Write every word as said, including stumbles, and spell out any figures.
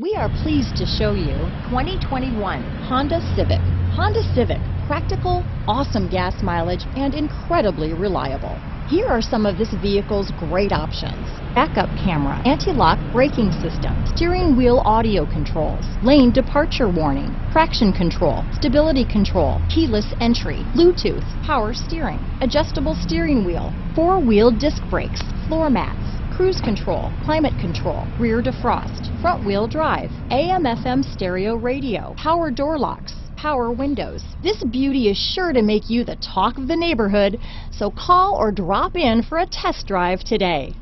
We are pleased to show you twenty twenty-one Honda Civic. Honda Civic, practical, awesome gas mileage, and incredibly reliable. Here are some of this vehicle's great options: backup camera, anti-lock braking system, steering wheel audio controls, lane departure warning, traction control, stability control, keyless entry, Bluetooth, power steering, adjustable steering wheel, four-wheel disc brakes, floor mats, cruise control, climate control, rear defrost, front wheel drive, A M F M stereo radio, power door locks, power windows. This beauty is sure to make you the talk of the neighborhood, so call or drop in for a test drive today.